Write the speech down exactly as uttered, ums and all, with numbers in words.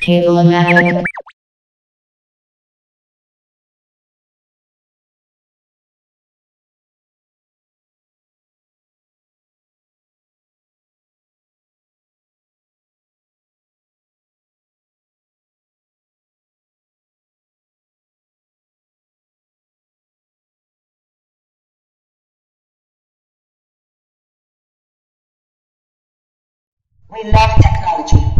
Cable-O-Matic. We love technology.